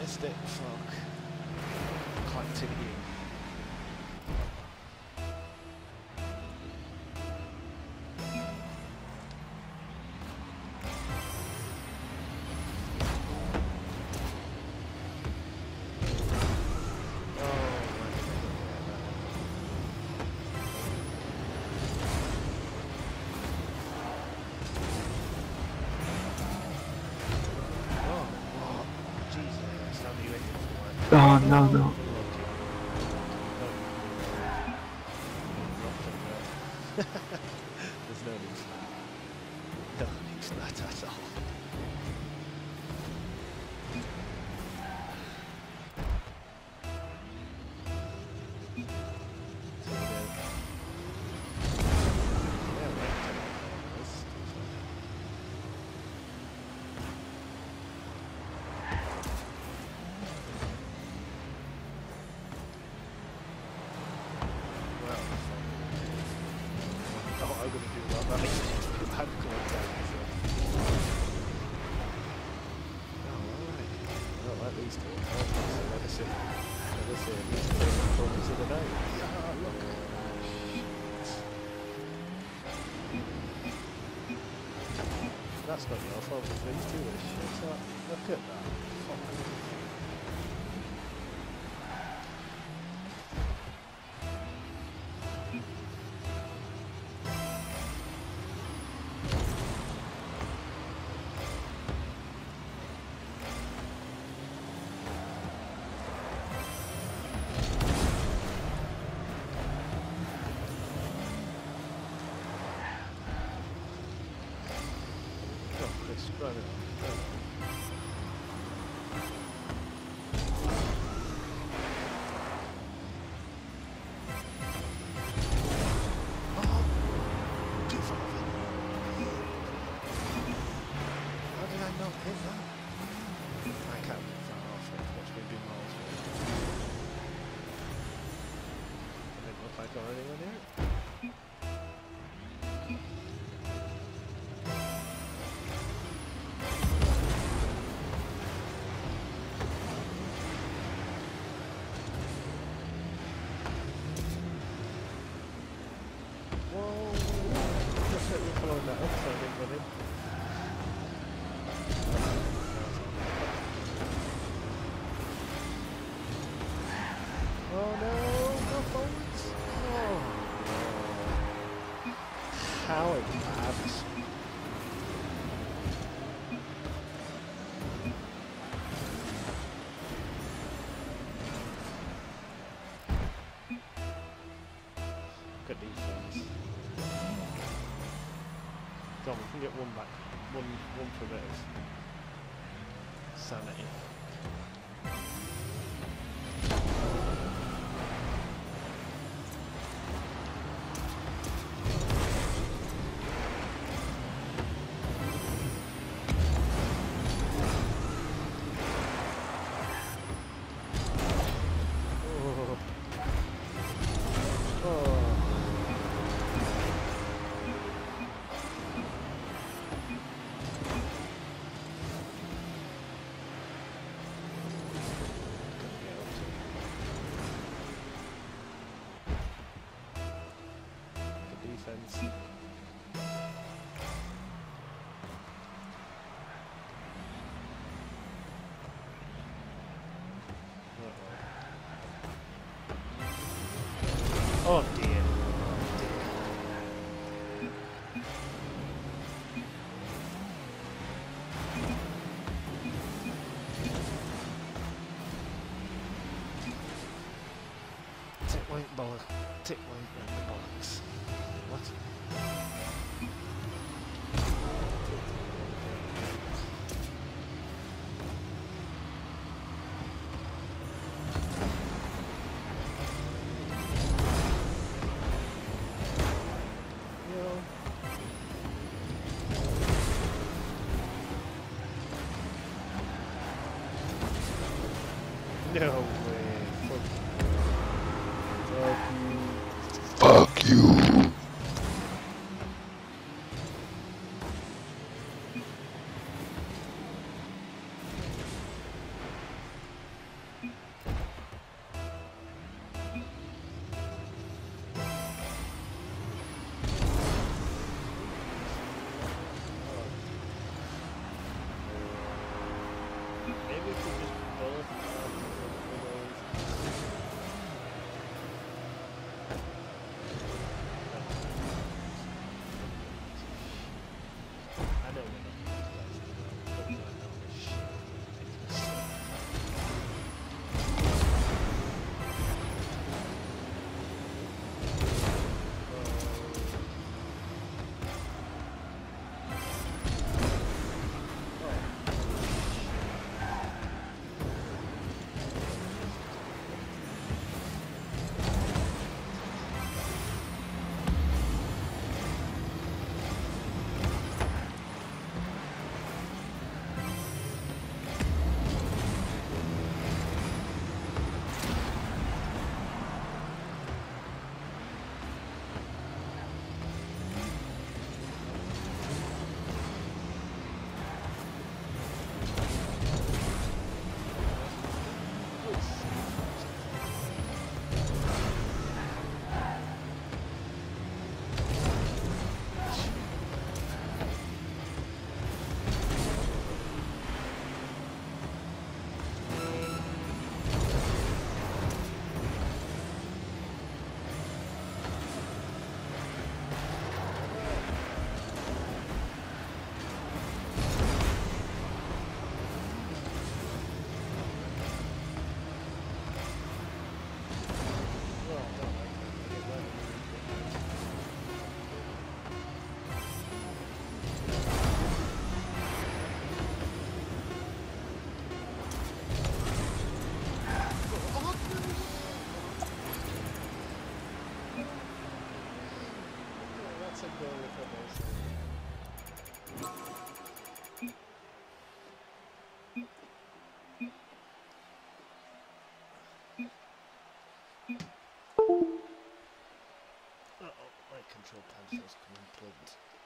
Missed it, fuck. Continue. Oh, no, no. There's no need for that. No need for that at all. That's not your fault, but these two are shit up. Look at that. Go on, we can get one back, one for a bit of sanity. sense. Oh dear. Tick like bollocks. What? No way. Fuck you. Control panels come unplugged.